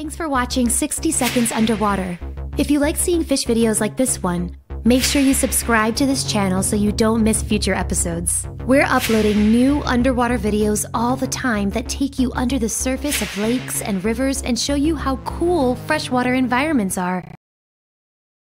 Thanks for watching 60 Seconds Underwater. If you like seeing fish videos like this one, make sure you subscribe to this channel so you don't miss future episodes. We're uploading new underwater videos all the time that take you under the surface of lakes and rivers and show you how cool freshwater environments are.